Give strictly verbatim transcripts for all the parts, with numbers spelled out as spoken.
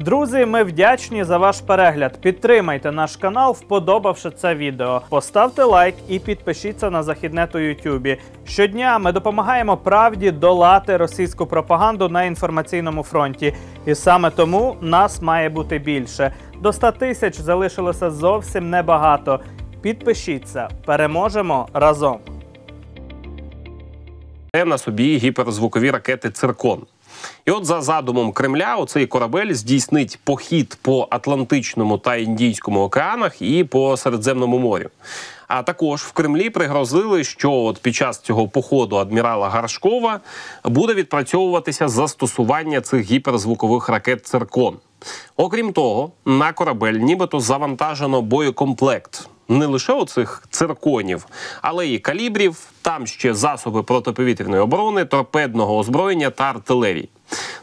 Друзі, ми вдячні за ваш перегляд. Підтримайте наш канал, вподобавши це відео. Поставте лайк і підпишіться на Західнет у Ютубі. Щодня ми допомагаємо правді долати російську пропаганду на інформаційному фронті. І саме тому нас має бути більше. До ста тисяч залишилося зовсім небагато. Підпишіться. Переможемо разом. На собі гіперзвукові ракети «Циркон». І от за задумом Кремля оцей корабель здійснить похід по Атлантичному та Індійському океанах і по Середземному морю. А також в Кремлі пригрозили, що от під час цього походу адмірала Горшкова буде відпрацьовуватися застосування цих гіперзвукових ракет «Циркон». Окрім того, на корабель нібито завантажено боєкомплект – не лише оцих цирконів, але й калібрів, там ще засоби протиповітряної оборони, торпедного озброєння та артилерії.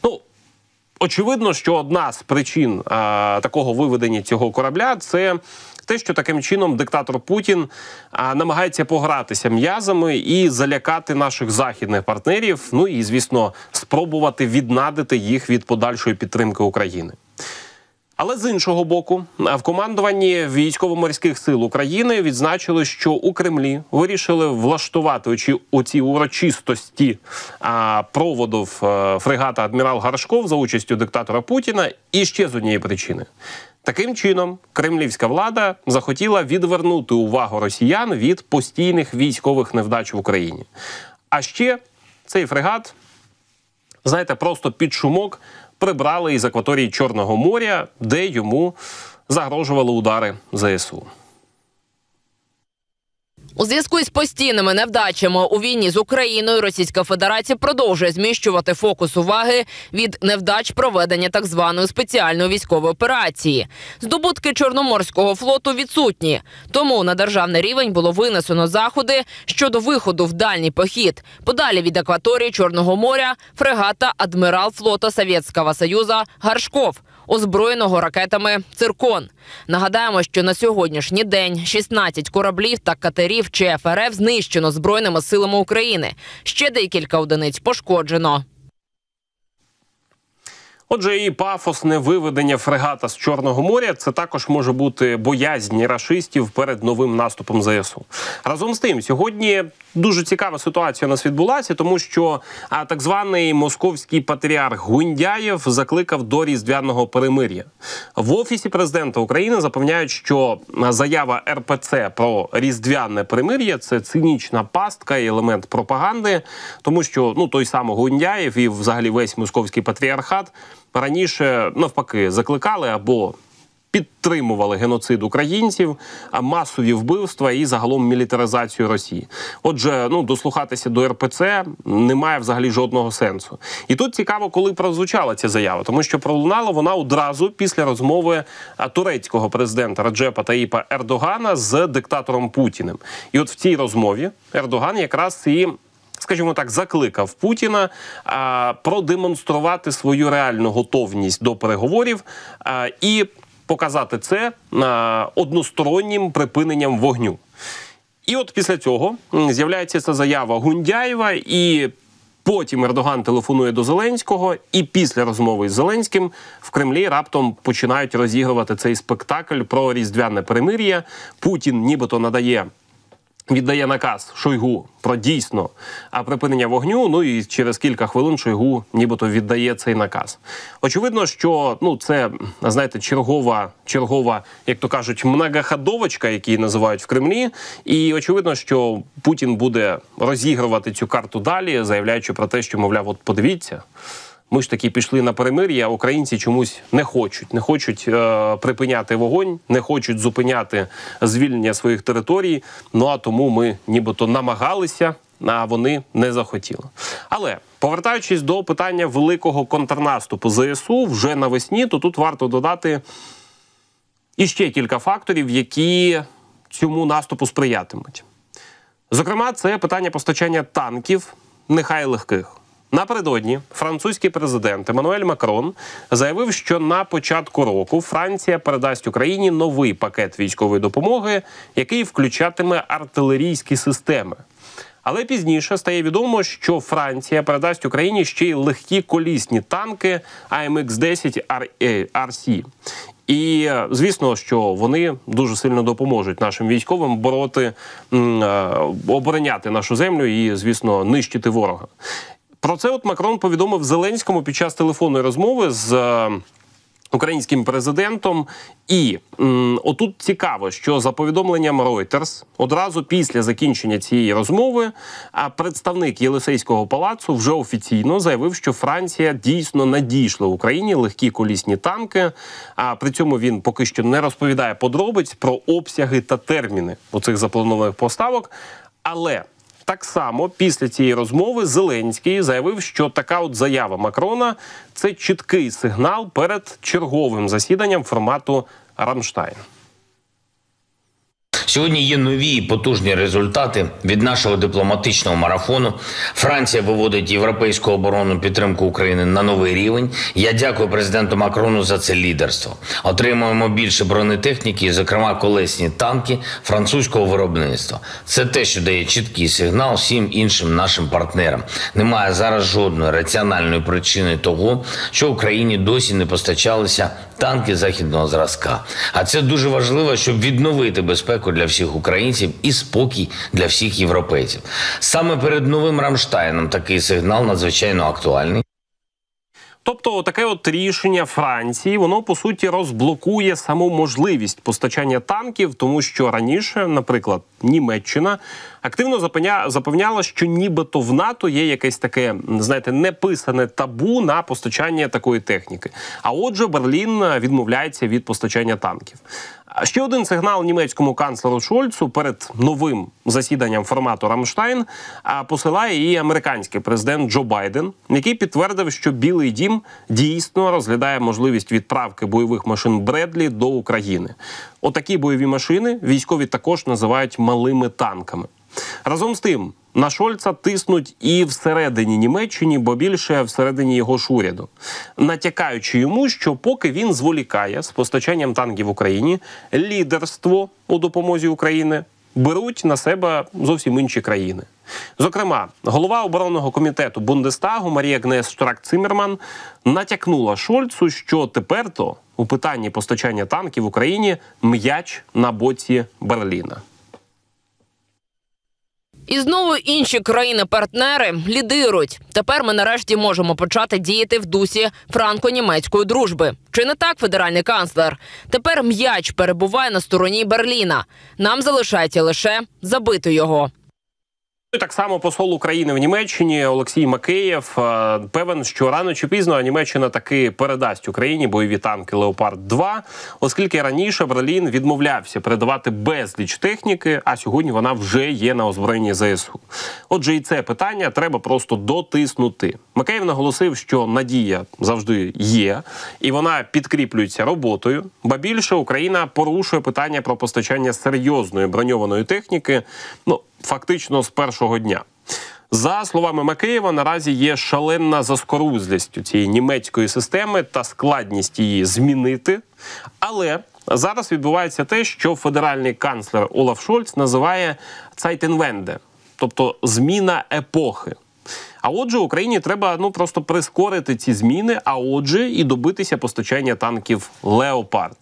Ну, очевидно, що одна з причин а, такого виведення цього корабля – це те, що таким чином диктатор Путін а, намагається погратися м'язами і залякати наших західних партнерів, ну і, звісно, спробувати віднадити їх від подальшої підтримки України. Але з іншого боку, в командуванні Військово-морських сил України відзначили, що у Кремлі вирішили влаштувати оці урочистості проводів фрегата адмірал Горшков за участю диктатора Путіна і ще з однієї причини. Таким чином, кремлівська влада захотіла відвернути увагу росіян від постійних військових невдач в Україні. А ще цей фрегат, знаєте, просто під шумок прибрали із акваторії Чорного моря, де йому загрожували удари зе ес у. У зв'язку із постійними невдачами у війні з Україною Російська Федерація продовжує зміщувати фокус уваги від невдач проведення так званої спеціальної військової операції. Здобутки Чорноморського флоту відсутні, тому на державний рівень було винесено заходи щодо виходу в дальній похід, подалі від акваторії Чорного моря, фрегата адмірал флота Совєтського Союзу «Горшков», озброєного ракетами «Циркон». Нагадаємо, що на сьогоднішній день шістнадцять кораблів та катерів че еф ер еф знищено Збройними силами України. Ще декілька одиниць пошкоджено. Отже, і пафосне виведення фрегата з Чорного моря – це також може бути боязнь рашистів перед новим наступом зе ес у. Разом з тим, сьогодні дуже цікава ситуація у нас відбулася, тому що а, так званий московський патріарх Гундяєв закликав до різдвяного перемир'я. В Офісі президента України запевняють, що заява ер пе це про різдвяне перемир'я – це цинічна пастка і елемент пропаганди, тому що ну, той самий Гундяєв і взагалі весь московський патріархат раніше, навпаки, закликали або підтримували геноцид українців, масові вбивства і загалом мілітаризацію Росії. Отже, ну, дослухатися до ер пе це немає взагалі жодного сенсу. І тут цікаво, коли прозвучала ця заява, тому що пролунала вона одразу після розмови турецького президента Реджепа Таїпа Ердогана з диктатором Путіним. І от в цій розмові Ердоган якраз і, скажімо так, закликав Путіна а, продемонструвати свою реальну готовність до переговорів а, і показати це а, одностороннім припиненням вогню. І от після цього з'являється ця заява Гундяєва, і потім Ердоган телефонує до Зеленського, і після розмови з Зеленським в Кремлі раптом починають розігрувати цей спектакль про різдвяне перемир'я. Путін нібито надає... віддає наказ Шойгу про дійсно припинення вогню, ну і через кілька хвилин Шойгу нібито віддає цей наказ. Очевидно, що ну, це, знаєте, чергова, чергова, як то кажуть, многоходовочка, яку її називають в Кремлі, і очевидно, що Путін буде розігрувати цю карту далі, заявляючи про те, що, мовляв, от подивіться, ми ж таки пішли на перемир'я, а українці чомусь не хочуть. Не хочуть е, припиняти вогонь, не хочуть зупиняти звільнення своїх територій. Ну а тому ми нібито намагалися, а вони не захотіли. Але, повертаючись до питання великого контрнаступу зе ес у вже навесні, то тут варто додати іще кілька факторів, які цьому наступу сприятимуть. Зокрема, це питання постачання танків, нехай легких. Напередодні французький президент Еммануель Макрон заявив, що на початку року Франція передасть Україні новий пакет військової допомоги, який включатиме артилерійські системи. Але пізніше стає відомо, що Франція передасть Україні ще й легкі колісні танки А М Ікс десять Р С. І, звісно, що вони дуже сильно допоможуть нашим військовим бороти, обороняти нашу землю і, звісно, нищити ворога. Про це от Макрон повідомив Зеленському під час телефонної розмови з українським президентом. І м, отут цікаво, що за повідомленням Reuters, одразу після закінчення цієї розмови представник Єлисейського палацу вже офіційно заявив, що Франція дійсно надійшла Україні легкі колісні танки, а при цьому він поки що не розповідає подробиць про обсяги та терміни оцих запланованих поставок. Але так само після цієї розмови Зеленський заявив, що така от заява Макрона – це чіткий сигнал перед черговим засіданням формату «Рамштайн». Сьогодні є нові потужні результати від нашого дипломатичного марафону. Франція виводить європейську оборонну підтримку України на новий рівень. Я дякую президенту Макрону за це лідерство. Отримуємо більше бронетехніки, зокрема колесні танки французького виробництва. Це те, що дає чіткий сигнал всім іншим нашим партнерам. Немає зараз жодної раціональної причини того, що Україні досі не постачалися танки західного зразка. А це дуже важливо, щоб відновити безпеку для всіх українців і спокій для всіх європейців. Саме перед новим Рамштайном такий сигнал надзвичайно актуальний. Тобто таке от рішення Франції, воно, по суті, розблокує саму можливість постачання танків, тому що раніше, наприклад, Німеччина активно запевняла, що нібито в НАТО є якесь таке, знаєте, неписане табу на постачання такої техніки. А отже, Берлін відмовляється від постачання танків. Ще один сигнал німецькому канцлеру Шольцу перед новим засіданням формату «Рамштайн» посилає і американський президент Джо Байден, який підтвердив, що Білий дім дійсно розглядає можливість відправки бойових машин «Бредлі» до України. Отакі бойові машини військові також називають «малими танками». Разом з тим, на Шольца тиснуть і всередині Німеччини, бо більше всередині його ж уряду, натякаючи йому, що поки він зволікає з постачанням танків Україні, лідерство у допомозі Україні беруть на себе зовсім інші країни. Зокрема, голова оборонного комітету Бундестагу Марія Гнес-Штрак-Циммерман натякнула Шольцу, що тепер-то у питанні постачання танків Україні м'яч на боці Берліна. І знову інші країни-партнери лідирують. Тепер ми нарешті можемо почати діяти в дусі франко-німецької дружби. Чи не так, федеральний канцлер? Тепер м'яч перебуває на стороні Берліна. Нам залишається лише забити його. Так само посол України в Німеччині Олексій Макеєв певен, що рано чи пізно Німеччина таки передасть Україні бойові танки «Леопард два», оскільки раніше Берлін відмовлявся передавати безліч техніки, а сьогодні вона вже є на озброєнні З С У. Отже, і це питання треба просто дотиснути. Макеєв наголосив, що надія завжди є, і вона підкріплюється роботою, ба більше Україна порушує питання про постачання серйозної броньованої техніки, ну, фактично з першого дня. За словами Макеєва, наразі є шалена заскорузлість у цієї німецької системи та складність її змінити. Але зараз відбувається те, що федеральний канцлер Олаф Шольц називає «Zeitenwende», тобто «зміна епохи». А отже, Україні треба ну, просто прискорити ці зміни, а отже і добитися постачання танків «Леопард».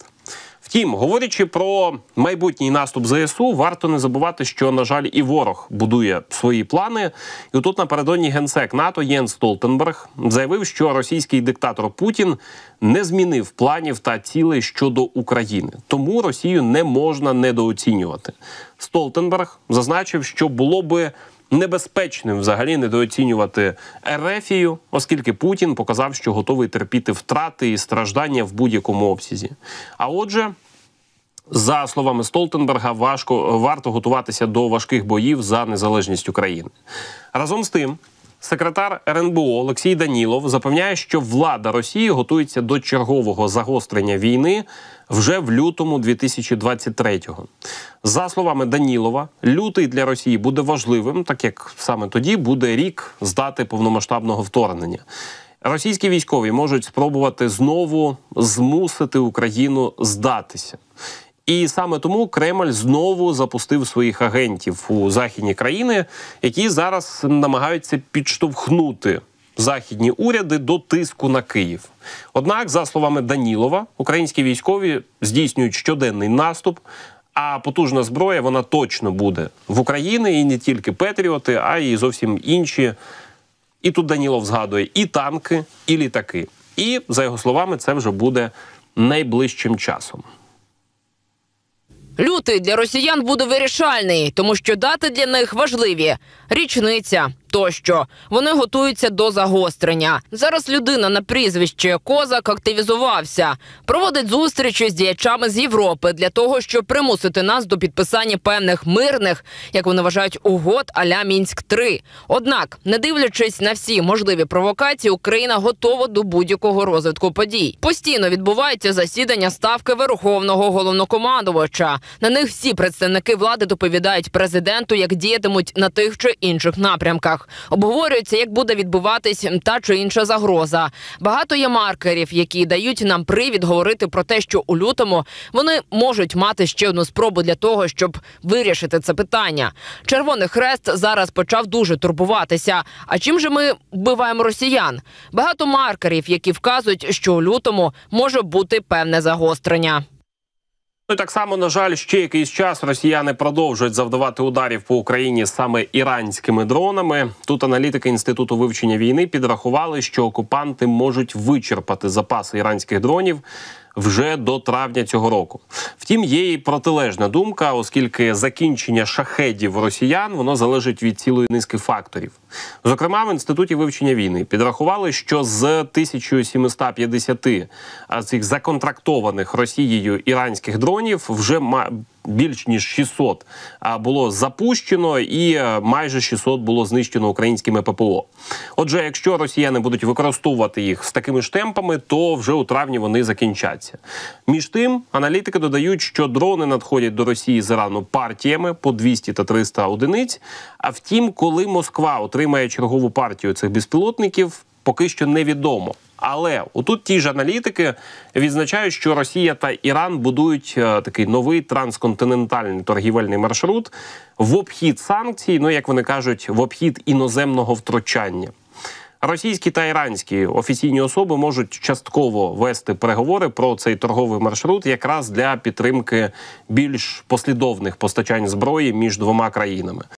Втім, говорячи про майбутній наступ З С У, варто не забувати, що, на жаль, і ворог будує свої плани. І тут напередодні генсек НАТО Єнс Столтенберг заявив, що російський диктатор Путін не змінив планів та цілей щодо України. Тому Росію не можна недооцінювати. Столтенберг зазначив, що було би небезпечним взагалі недооцінювати Ерефію, оскільки Путін показав, що готовий терпіти втрати і страждання в будь-якому обсязі. А отже, за словами Столтенберга, важко, варто готуватися до важких боїв за незалежність України. Разом з тим, секретар Ер Ен Бе О Олексій Данілов запевняє, що влада Росії готується до чергового загострення війни вже в лютому дві тисячі двадцять третього. За словами Данілова, лютий для Росії буде важливим, так як саме тоді буде рік з дати повномасштабного вторгнення. Російські військові можуть спробувати знову змусити Україну здатися. І саме тому Кремль знову запустив своїх агентів у західні країни, які зараз намагаються підштовхнути західні уряди до тиску на Київ. Однак, за словами Данілова, українські військові здійснюють щоденний наступ, а потужна зброя, вона точно буде в Україні, і не тільки Петріоти, а й зовсім інші. І тут Данілов згадує і танки, і літаки. І, за його словами, це вже буде найближчим часом. Лютий для росіян буде вирішальний, тому що дати для них важливі – річниця тощо. Вони готуються до загострення. Зараз людина на прізвище Козак активізувався. Проводить зустрічі з діячами з Європи для того, щоб примусити нас до підписання певних мирних, як вони вважають, угод а-ля Мінськ три. Однак, не дивлячись на всі можливі провокації, Україна готова до будь-якого розвитку подій. Постійно відбуваються засідання ставки Верховного Головнокомандувача. На них всі представники влади доповідають президенту, як діятимуть на тих чи інших напрямках. Обговорюється, як буде відбуватись та чи інша загроза. Багато є маркерів, які дають нам привід говорити про те, що у лютому вони можуть мати ще одну спробу для того, щоб вирішити це питання. Червоний Хрест зараз почав дуже турбуватися. А чим же ми вбиваємо росіян? Багато маркерів, які вказують, що у лютому може бути певне загострення. Ну і так само, на жаль, ще якийсь час росіяни продовжують завдавати ударів по Україні саме іранськими дронами. Тут аналітики Інституту вивчення війни підрахували, що окупанти можуть вичерпати запаси іранських дронів вже до травня цього року. Втім, є і протилежна думка, оскільки закінчення шахедів росіян, воно залежить від цілої низки факторів. Зокрема, в Інституті вивчення війни підрахували, що з тисячі сімсот п'ятдесят цих законтрактованих Росією іранських дронів вже більш ніж шістсот було запущено і майже шістсот було знищено українськими ППО. Отже, якщо росіяни будуть використовувати їх з такими ж темпами, то вже у травні вони закінчаться. Між тим, аналітики додають, що дрони надходять до Росії з Ірану партіями по двісті та триста одиниць, а втім, коли Москва отримає чергову партію цих безпілотників, поки що невідомо. Але отут ті ж аналітики відзначають, що Росія та Іран будують е, такий новий трансконтинентальний торгівельний маршрут в обхід санкцій, ну, як вони кажуть, в обхід іноземного втручання. Російські та іранські офіційні особи можуть частково вести переговори про цей торговий маршрут якраз для підтримки більш послідовних постачань зброї між двома країнами.